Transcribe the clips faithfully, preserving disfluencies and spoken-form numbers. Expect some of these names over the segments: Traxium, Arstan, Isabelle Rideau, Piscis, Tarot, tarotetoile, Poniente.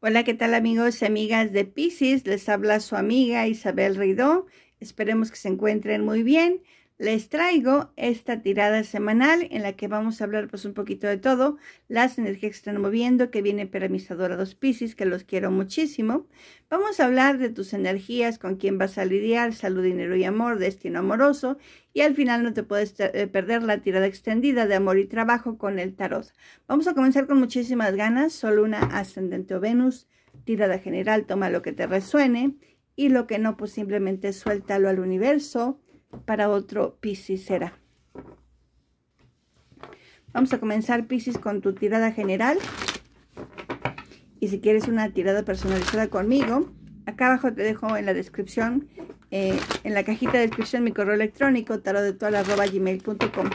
Hola, ¿qué tal amigos y amigas de Piscis? Les habla su amiga Isabelle Rideau. Esperemos que se encuentren muy bien. Les traigo esta tirada semanal en la que vamos a hablar pues un poquito de todo. Las energías que están moviendo, que vienen para mis adorados Piscis, que los quiero muchísimo. Vamos a hablar de tus energías, con quién vas a lidiar, salud, dinero y amor, destino amoroso. Y al final no te puedes perder la tirada extendida de amor y trabajo con el tarot. Vamos a comenzar con muchísimas ganas. Sol, Luna, Ascendente o Venus. Tirada general, toma lo que te resuene. Y lo que no, pues simplemente suéltalo al universo. Para otro Piscis será. Vamos a comenzar, Piscis, con tu tirada general. Y si quieres una tirada personalizada conmigo, acá abajo te dejo en la descripción, eh, en la cajita de descripción, mi correo electrónico, tarot de toile arroba gmail punto com.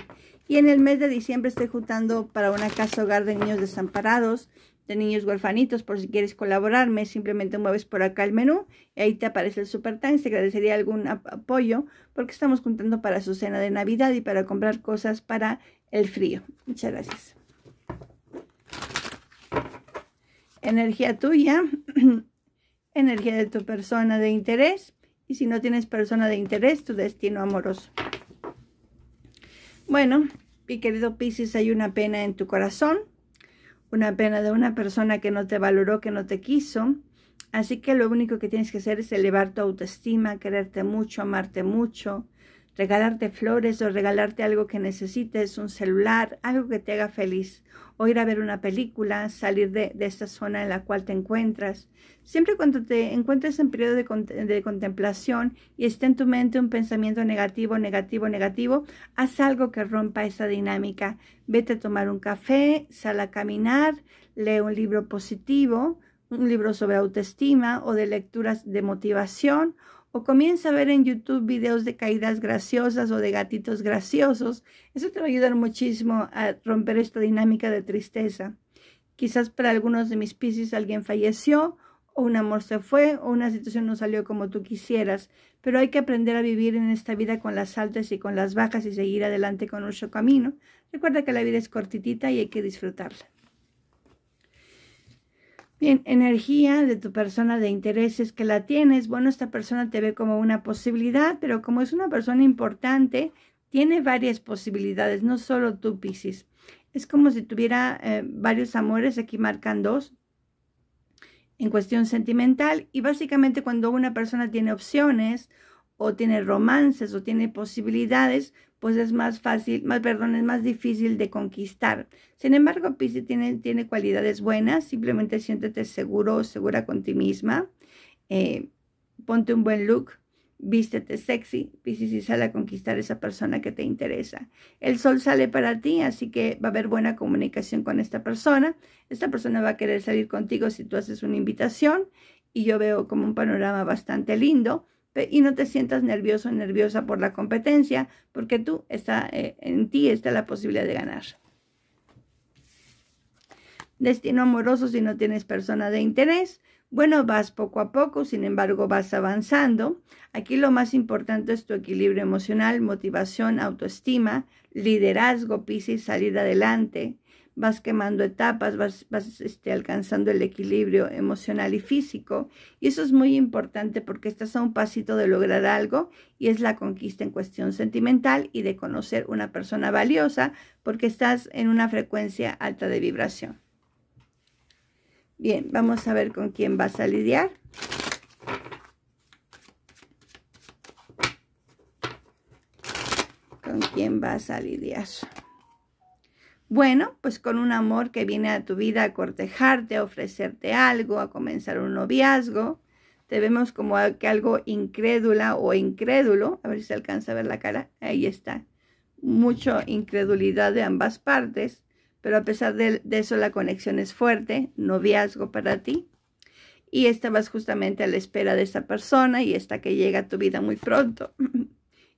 Y en el mes de diciembre estoy juntando para una casa hogar de niños desamparados, de niños huerfanitos, por si quieres colaborarme, simplemente mueves por acá el menú y ahí te aparece el super thanks. Te agradecería algún ap apoyo porque estamos juntando para su cena de Navidad y para comprar cosas para el frío. Muchas gracias. Energía tuya, energía de tu persona de interés, y si no tienes persona de interés, tu destino amoroso. Bueno, mi querido Piscis, hay una pena en tu corazón. Una pena de una persona que no te valoró, que no te quiso. Así que lo único que tienes que hacer es elevar tu autoestima, quererte mucho, amarte mucho, regalarte flores o regalarte algo que necesites, un celular, algo que te haga feliz. O ir a ver una película, salir de, de esta zona en la cual te encuentras. Siempre cuando te encuentres en periodo de, de contemplación y esté en tu mente un pensamiento negativo, negativo, negativo, haz algo que rompa esa dinámica. Vete a tomar un café, sal a caminar, lee un libro positivo, un libro sobre autoestima o de lecturas de motivación. O comienza a ver en YouTube videos de caídas graciosas o de gatitos graciosos. Eso te va a ayudar muchísimo a romper esta dinámica de tristeza. Quizás para algunos de mis Piscis alguien falleció, o un amor se fue, o una situación no salió como tú quisieras. Pero hay que aprender a vivir en esta vida con las altas y con las bajas y seguir adelante con nuestro camino. Recuerda que la vida es cortitita y hay que disfrutarla. Bien, energía de tu persona de intereses que la tienes. Bueno, esta persona te ve como una posibilidad, pero como es una persona importante, tiene varias posibilidades, no solo tú, Piscis. Es como si tuviera eh, varios amores, aquí marcan dos, en cuestión sentimental. Y básicamente cuando una persona tiene opciones, o tiene romances, o tiene posibilidades, pues es más fácil, más, perdón, es más difícil de conquistar. Sin embargo, Piscis tiene, tiene cualidades buenas, simplemente siéntete seguro o segura con ti misma, eh, ponte un buen look, vístete sexy, Piscis, y sale a conquistar a esa persona que te interesa. El sol sale para ti, así que va a haber buena comunicación con esta persona. Esta persona va a querer salir contigo si tú haces una invitación, y yo veo como un panorama bastante lindo. Y no te sientas nervioso o nerviosa por la competencia, porque tú está, eh, en ti está la posibilidad de ganar. Destino amoroso, si no tienes persona de interés, bueno, vas poco a poco, sin embargo vas avanzando. Aquí lo más importante es tu equilibrio emocional, motivación, autoestima, liderazgo, Piscis, salir adelante. Vas quemando etapas, vas, vas este, alcanzando el equilibrio emocional y físico. Y eso es muy importante porque estás a un pasito de lograr algo, y es la conquista en cuestión sentimental y de conocer una persona valiosa, porque estás en una frecuencia alta de vibración. Bien, vamos a ver con quién vas a lidiar. ¿Con quién vas a lidiar? Bueno, pues con un amor que viene a tu vida a cortejarte, a ofrecerte algo, a comenzar un noviazgo. Te vemos como que algo incrédula o incrédulo. A ver si se alcanza a ver la cara. Ahí está. Mucha incredulidad de ambas partes. Pero a pesar de, de eso, la conexión es fuerte. Noviazgo para ti. Y estabas justamente a la espera de esta persona y esta que llega a tu vida muy pronto.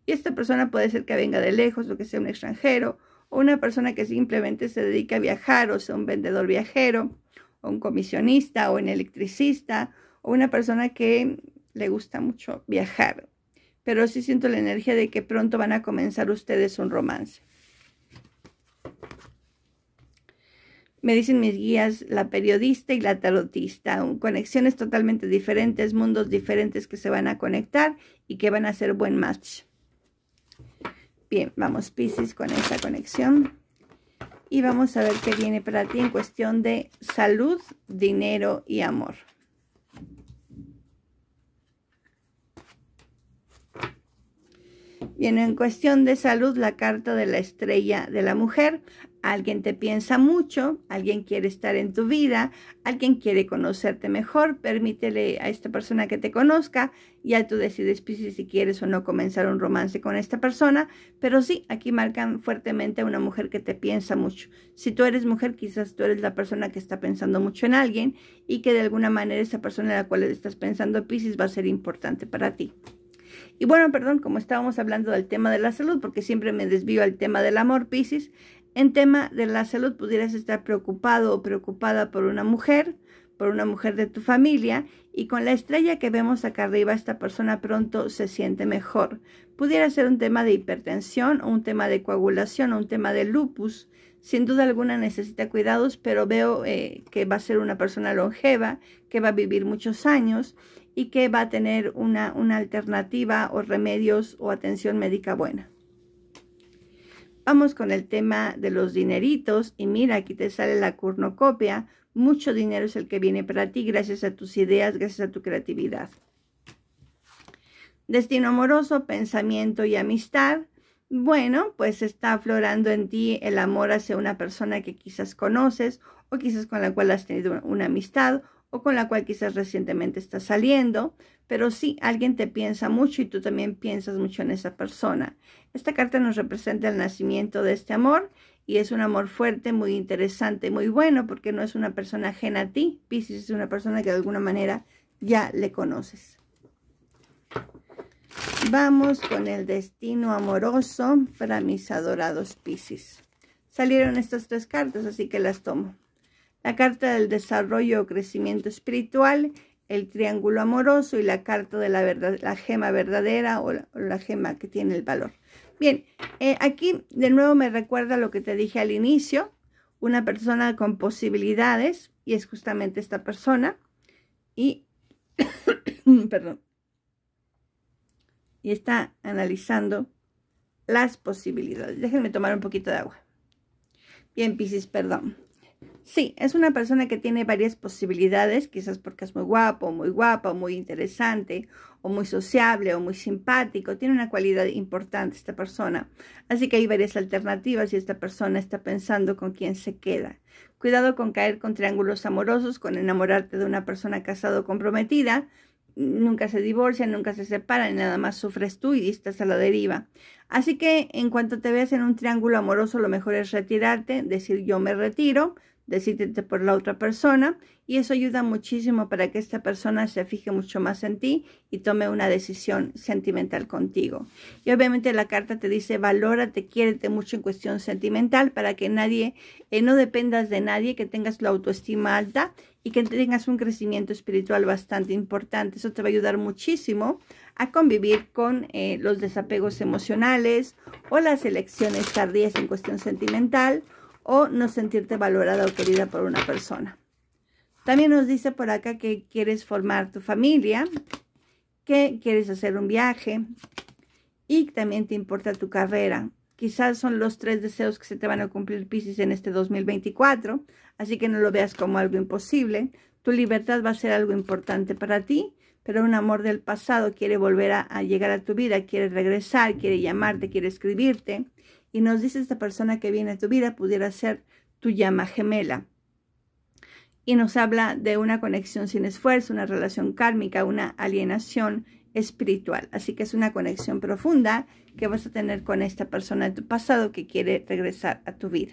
Y esta persona puede ser que venga de lejos o que sea un extranjero. O una persona que simplemente se dedica a viajar, o sea, un vendedor viajero, o un comisionista, o un electricista, o una persona que le gusta mucho viajar. Pero sí siento la energía de que pronto van a comenzar ustedes un romance. Me dicen mis guías, la periodista y la tarotista, conexiones totalmente diferentes, mundos diferentes que se van a conectar y que van a hacer buen match. Bien, vamos Piscis con esta conexión. Y vamos a ver qué viene para ti en cuestión de salud, dinero y amor. Bien, en cuestión de salud, la carta de la estrella de la mujer. Alguien te piensa mucho, alguien quiere estar en tu vida, alguien quiere conocerte mejor. Permítele a esta persona que te conozca. Ya tú decides, Piscis, si quieres o no comenzar un romance con esta persona. Pero sí, aquí marcan fuertemente a una mujer que te piensa mucho. Si tú eres mujer, quizás tú eres la persona que está pensando mucho en alguien y que de alguna manera esa persona en la cual estás pensando, Piscis, va a ser importante para ti. Y bueno, perdón, como estábamos hablando del tema de la salud, porque siempre me desvío al tema del amor, Piscis, en tema de la salud pudieras estar preocupado o preocupada por una mujer, por una mujer de tu familia, y con la estrella que vemos acá arriba, esta persona pronto se siente mejor. Pudiera ser un tema de hipertensión, o un tema de coagulación, o un tema de lupus. Sin duda alguna necesita cuidados, pero veo eh, que va a ser una persona longeva, que va a vivir muchos años, y que va a tener una, una alternativa o remedios o atención médica buena. Vamos con el tema de los dineritos y mira, aquí te sale la cornucopia. Mucho dinero es el que viene para ti gracias a tus ideas, gracias a tu creatividad. Destino amoroso, pensamiento y amistad. Bueno, pues está aflorando en ti el amor hacia una persona que quizás conoces o quizás con la cual has tenido una amistad o con la cual quizás recientemente estás saliendo, pero sí, alguien te piensa mucho y tú también piensas mucho en esa persona. Esta carta nos representa el nacimiento de este amor y es un amor fuerte, muy interesante, muy bueno, porque no es una persona ajena a ti, Piscis, es una persona que de alguna manera ya le conoces. Vamos con el destino amoroso para mis adorados Piscis. Salieron estas tres cartas, así que las tomo. La carta del desarrollo o crecimiento espiritual, el triángulo amoroso y la carta de la, verdad, la gema verdadera o la, o la gema que tiene el valor. Bien, eh, aquí de nuevo me recuerda lo que te dije al inicio, una persona con posibilidades y es justamente esta persona y, perdón, y está analizando las posibilidades. Déjenme tomar un poquito de agua. Bien, Piscis, perdón. Sí, es una persona que tiene varias posibilidades, quizás porque es muy guapo, muy guapa, muy interesante, o muy sociable, o muy simpático. Tiene una cualidad importante esta persona. Así que hay varias alternativas y esta persona está pensando con quién se queda. Cuidado con caer con triángulos amorosos, con enamorarte de una persona casada o comprometida. Nunca se divorcian, nunca se separan, nada más sufres tú y estás a la deriva. Así que en cuanto te veas en un triángulo amoroso, lo mejor es retirarte, decir yo me retiro, decídete por la otra persona y eso ayuda muchísimo para que esta persona se fije mucho más en ti y tome una decisión sentimental contigo. Y obviamente la carta te dice valórate, quiérete mucho en cuestión sentimental para que nadie, eh, no dependas de nadie, que tengas la autoestima alta y que tengas un crecimiento espiritual bastante importante. Eso te va a ayudar muchísimo a convivir con eh, los desapegos emocionales o las elecciones tardías en cuestión sentimental o no sentirte valorada o querida por una persona. También nos dice por acá que quieres formar tu familia, que quieres hacer un viaje y también te importa tu carrera. Quizás son los tres deseos que se te van a cumplir, Piscis, en este dos mil veinticuatro, así que no lo veas como algo imposible. Tu libertad va a ser algo importante para ti, pero un amor del pasado quiere volver a, a llegar a tu vida, quiere regresar, quiere llamarte, quiere escribirte. Y nos dice esta persona que viene a tu vida pudiera ser tu llama gemela. Y nos habla de una conexión sin esfuerzo, una relación kármica, una alienación espiritual. Así que es una conexión profunda que vas a tener con esta persona de tu pasado que quiere regresar a tu vida.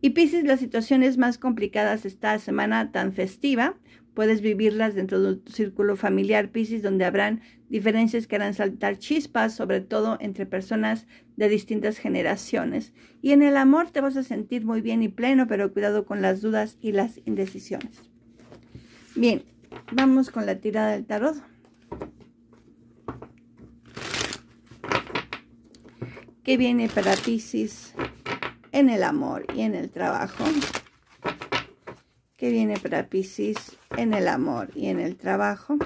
Y Piscis, las situaciones más complicadas esta semana tan festiva, puedes vivirlas dentro de tu círculo familiar, Piscis, donde habrán diferencias que harán saltar chispas, sobre todo entre personas de distintas generaciones. Y en el amor te vas a sentir muy bien y pleno, pero cuidado con las dudas y las indecisiones. Bien, vamos con la tirada del tarot. ¿Qué viene para Piscis en el amor y en el trabajo? que viene para Piscis en el amor y en el trabajo.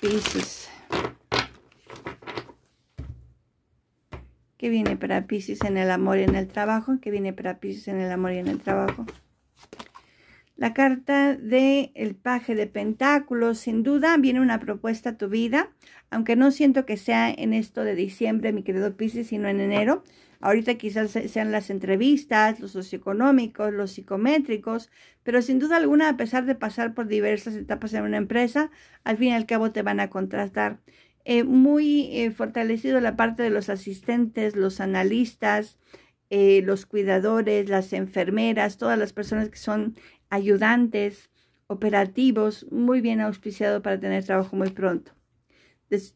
Piscis. Que viene para Piscis en el amor y en el trabajo. Que viene para Piscis en el amor y en el trabajo. La carta del paje de pentáculos, sin duda, viene una propuesta a tu vida, aunque no siento que sea en esto de diciembre, mi querido Piscis, sino en enero. Ahorita quizás sean las entrevistas, los socioeconómicos, los psicométricos, pero sin duda alguna, a pesar de pasar por diversas etapas en una empresa, al fin y al cabo te van a contratar. Eh, muy eh, fortalecido la parte de los asistentes, los analistas, eh, los cuidadores, las enfermeras, todas las personas que son ayudantes, operativos, muy bien auspiciado para tener trabajo muy pronto.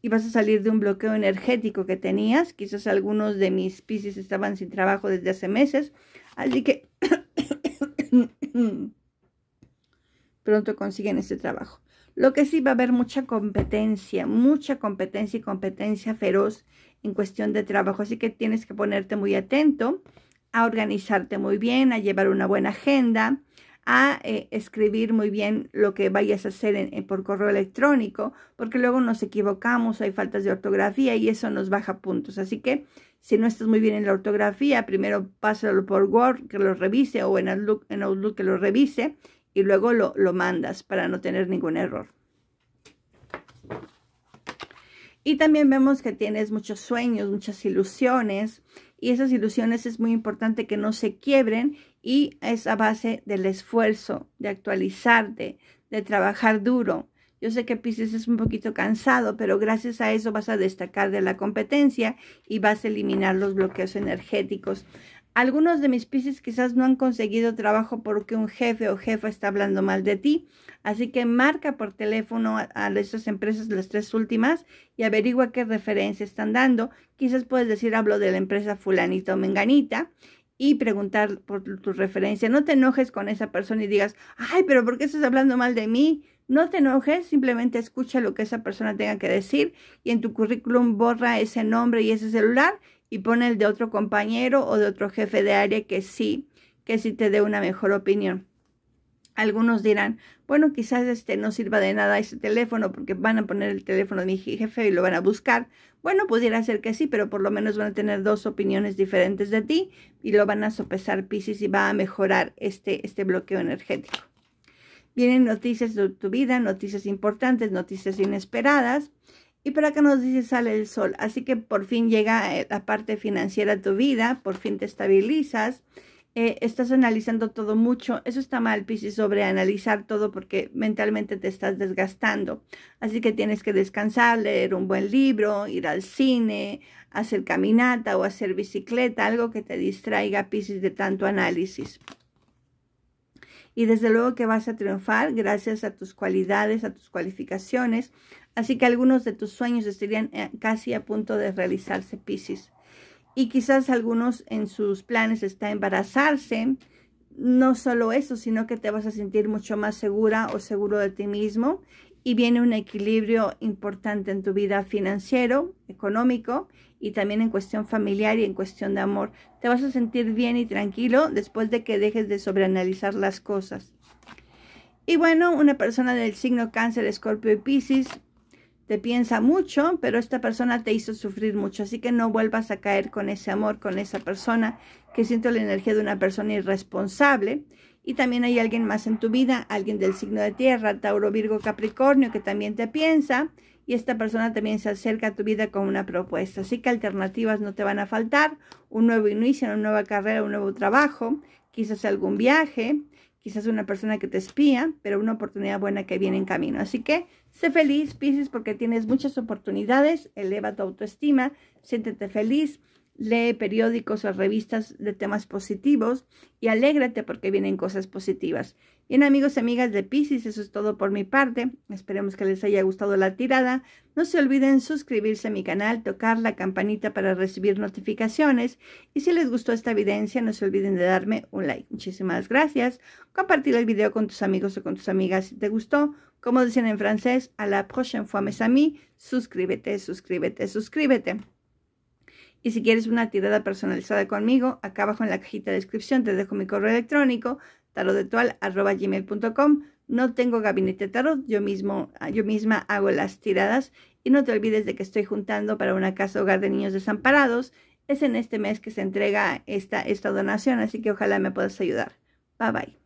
Y vas a salir de un bloqueo energético que tenías. Quizás algunos de mis Piscis estaban sin trabajo desde hace meses, así que pronto consiguen ese trabajo. Lo que sí, va a haber mucha competencia, mucha competencia y competencia feroz en cuestión de trabajo, así que tienes que ponerte muy atento, a organizarte muy bien, a llevar una buena agenda, a eh, escribir muy bien lo que vayas a hacer en, en, por correo electrónico, porque luego nos equivocamos, hay faltas de ortografía y eso nos baja puntos. Así que si no estás muy bien en la ortografía, primero pásalo por Word, que lo revise, o en Outlook, en Outlook que lo revise, y luego lo, lo mandas para no tener ningún error. Y también vemos que tienes muchos sueños, muchas ilusiones, y esas ilusiones es muy importante que no se quiebren, y es a base del esfuerzo, de actualizarte, de trabajar duro. Yo sé que Piscis es un poquito cansado, pero gracias a eso vas a destacar de la competencia y vas a eliminar los bloqueos energéticos. Algunos de mis Piscis quizás no han conseguido trabajo porque un jefe o jefa está hablando mal de ti. Así que marca por teléfono a, a esas empresas, las tres últimas, y averigua qué referencia están dando. Quizás puedes decir, hablo de la empresa fulanita o menganita, y preguntar por tu, tu referencia. No te enojes con esa persona y digas, ay, pero ¿por qué estás hablando mal de mí? No te enojes, simplemente escucha lo que esa persona tenga que decir, y en tu currículum borra ese nombre y ese celular, y pone el de otro compañero o de otro jefe de área que sí, que sí te dé una mejor opinión. Algunos dirán, bueno, quizás este no sirva de nada ese teléfono porque van a poner el teléfono de mi jefe y lo van a buscar. Bueno, pudiera ser que sí, pero por lo menos van a tener dos opiniones diferentes de ti y lo van a sopesar, Piscis, y va a mejorar este, este bloqueo energético. Vienen noticias de tu vida, noticias importantes, noticias inesperadas. Y por acá nos dice, sale el sol. Así que por fin llega la parte financiera de tu vida, por fin te estabilizas. Eh, estás analizando todo mucho. Eso está mal, Piscis, sobre analizar todo porque mentalmente te estás desgastando. Así que tienes que descansar, leer un buen libro, ir al cine, hacer caminata o hacer bicicleta, algo que te distraiga, Piscis, de tanto análisis. Y desde luego que vas a triunfar gracias a tus cualidades, a tus cualificaciones. Así que algunos de tus sueños estarían casi a punto de realizarse, Piscis. Y quizás algunos en sus planes está embarazarse. No solo eso, sino que te vas a sentir mucho más segura o seguro de ti mismo. Y viene un equilibrio importante en tu vida financiero, económico y también en cuestión familiar y en cuestión de amor. Te vas a sentir bien y tranquilo después de que dejes de sobreanalizar las cosas. Y bueno, una persona del signo Cáncer, Escorpio y Piscis te piensa mucho, pero esta persona te hizo sufrir mucho, así que no vuelvas a caer con ese amor, con esa persona, que siento la energía de una persona irresponsable. Y también hay alguien más en tu vida, alguien del signo de tierra, Tauro, Virgo, Capricornio, que también te piensa, y esta persona también se acerca a tu vida con una propuesta, así que alternativas no te van a faltar, un nuevo inicio, una nueva carrera, un nuevo trabajo, quizás algún viaje, quizás una persona que te espía, pero una oportunidad buena que viene en camino. Así que sé feliz, Piscis, porque tienes muchas oportunidades, eleva tu autoestima, siéntete feliz, lee periódicos o revistas de temas positivos y alégrate porque vienen cosas positivas. Bien, amigos y amigas de Piscis, eso es todo por mi parte. Esperemos que les haya gustado la tirada. No se olviden suscribirse a mi canal, tocar la campanita para recibir notificaciones. Y si les gustó esta evidencia, no se olviden de darme un like. Muchísimas gracias. Compartir el video con tus amigos o con tus amigas si te gustó. Como dicen en francés, a la prochaine fois mes amis, suscríbete, suscríbete, suscríbete. Y si quieres una tirada personalizada conmigo, acá abajo en la cajita de descripción te dejo mi correo electrónico, tarot de toile arroba gmail punto com. No tengo gabinete tarot, yo, mismo, yo misma hago las tiradas. Y no te olvides de que estoy juntando para una casa hogar de niños desamparados. Es en este mes que se entrega esta, esta donación, así que ojalá me puedas ayudar. Bye bye.